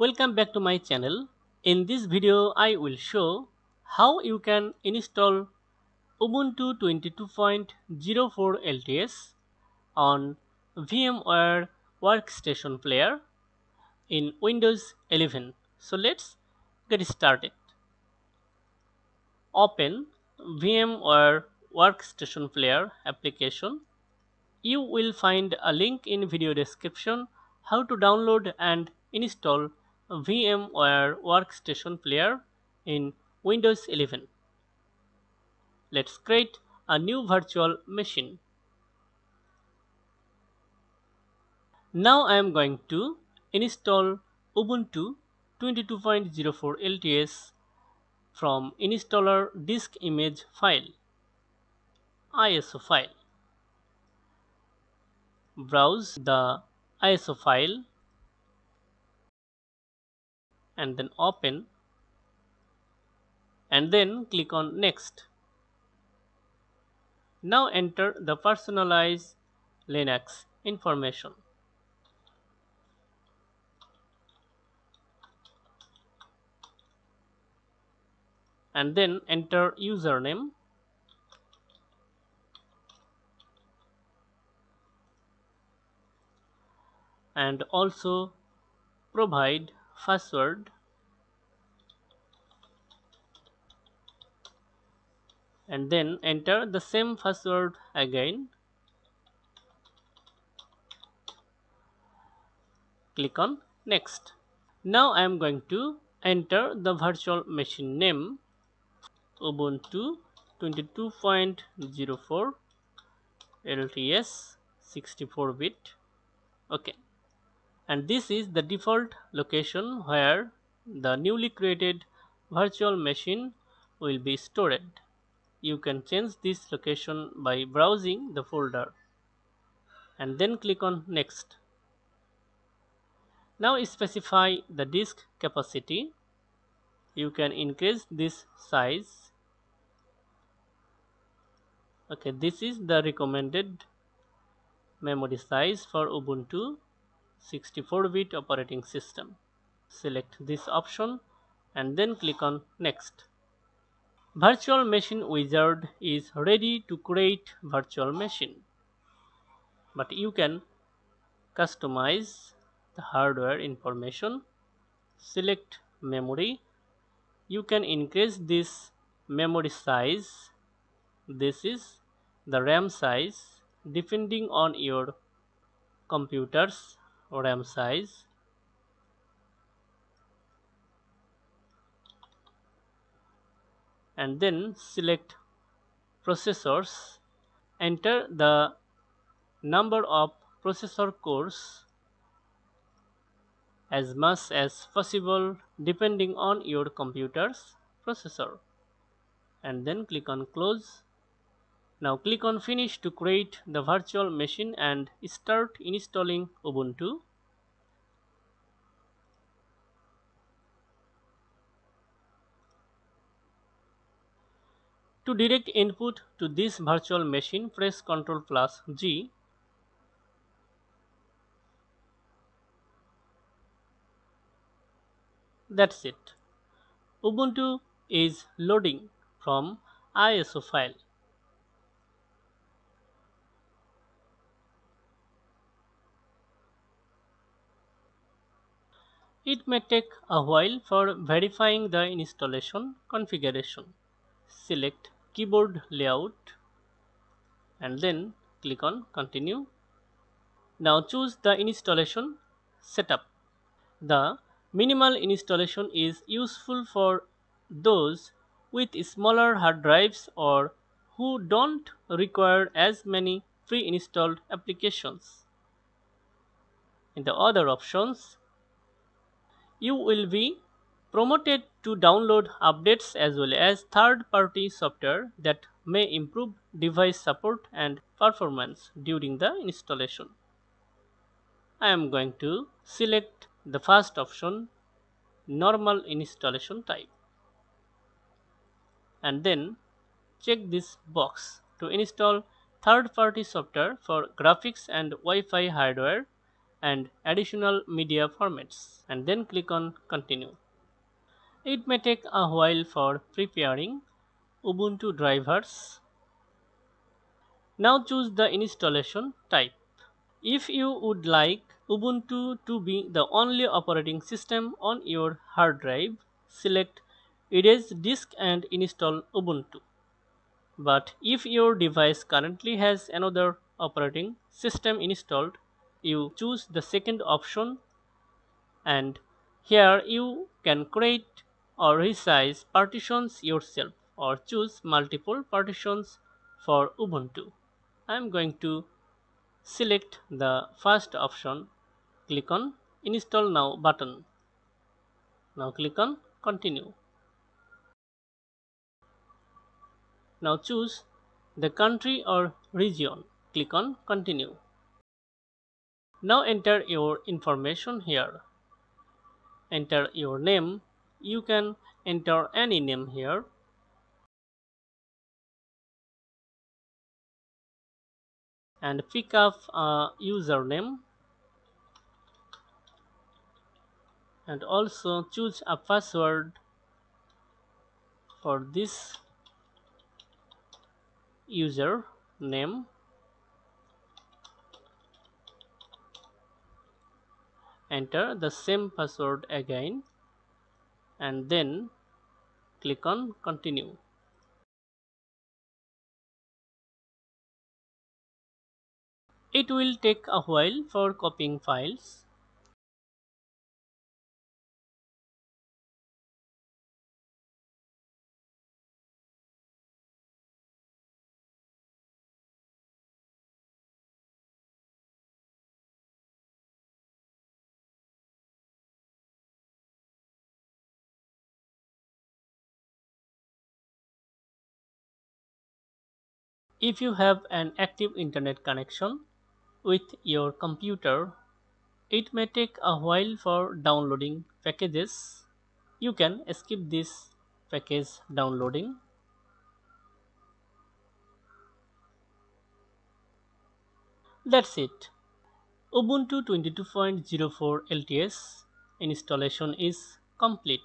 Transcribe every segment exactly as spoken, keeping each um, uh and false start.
Welcome back to my channel. In this video I will show how you can install Ubuntu twenty-two point oh four L T S on VMware Workstation Player in Windows eleven. So let's get started. Open VMware Workstation Player application. You will find a link in video description how to download and install VMware Workstation Player in Windows eleven. Let's create a new virtual machine. Now I am going to install Ubuntu twenty-two point oh four L T S from installer disk image file, I S O file. Browse the I S O file and then open, and then click on next. Now enter the personalized Linux information. And then enter username and also provide password and then enter the same password again. Click on next. Now I am going to enter the virtual machine name Ubuntu twenty-two point oh four L T S sixty-four bit. Okay, and this is the default location where the newly created virtual machine will be stored. You can change this location by browsing the folder and then click on next. Now specify the disk capacity. You can increase this size. Okay, this is the recommended memory size for Ubuntu sixty-four bit operating system. Select this option and then click on next. Virtual machine wizard is ready to create virtual machine, but you can customize the hardware information. Select memory. You can increase this memory size. This is the RAM size, depending on your computer's RAM size. And then select processors. Enter the number of processor cores as much as possible depending on your computer's processor. And then click on close. Now click on finish to create the virtual machine and start installing Ubuntu. To direct input to this virtual machine, press Ctrl plus G. That's it. Ubuntu is loading from I S O file. It may take a while for verifying the installation configuration. Select keyboard layout and then click on continue. Now choose the installation setup. The minimal installation is useful for those with smaller hard drives or who don't require as many pre-installed applications. In the other options, you will be promoted to download updates as well as third-party software that may improve device support and performance during the installation. I am going to select the first option, normal installation type, and then check this box to install third-party software for graphics and Wi-Fi hardware and additional media formats, and then click on continue. It may take a while for preparing Ubuntu drivers. Now choose the installation type. If you would like Ubuntu to be the only operating system on your hard drive, select Erase Disk and install Ubuntu. But if your device currently has another operating system installed, you choose the second option, and here you can create or resize partitions yourself or choose multiple partitions for Ubuntu. I am going to select the first option, click on Install Now button. Now click on Continue. Now choose the country or region. Click on Continue. Now enter your information here. Enter your name. You can enter any name here. And pick up a username. And also choose a password for this user name, enter the same password again, and then click on continue. It will take a while for copying files. If you have an active internet connection with your computer, it may take a while for downloading packages. You can skip this package downloading. That's it. Ubuntu twenty-two point oh four L T S installation is complete.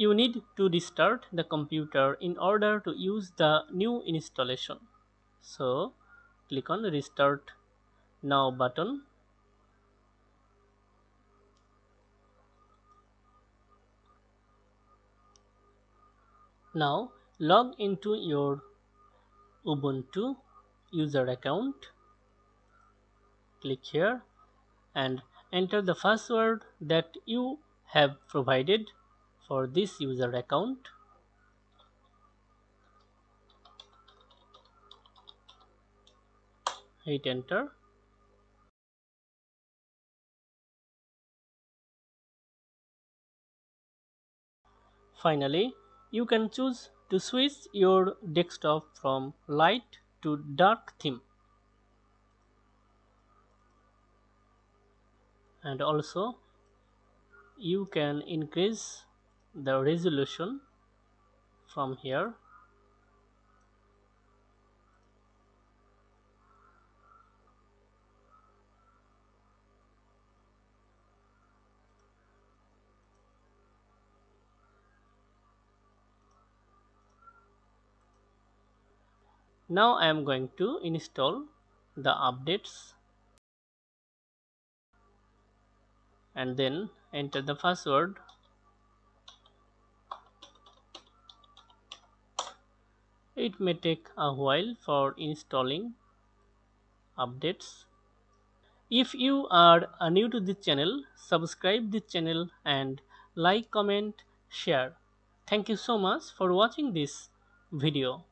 You need to restart the computer in order to use the new installation. So, click on Restart Now button. Now, log into your Ubuntu user account. Click here and enter the password that you have provided for this user account. Hit enter. Finally, you can choose to switch your desktop from light to dark theme, and also you can increase the resolution from here. Now I am going to install the updates and then enter the password. It may take a while for installing updates. If you are new to this channel, subscribe this channel and like, comment, share. Thank you so much for watching this video.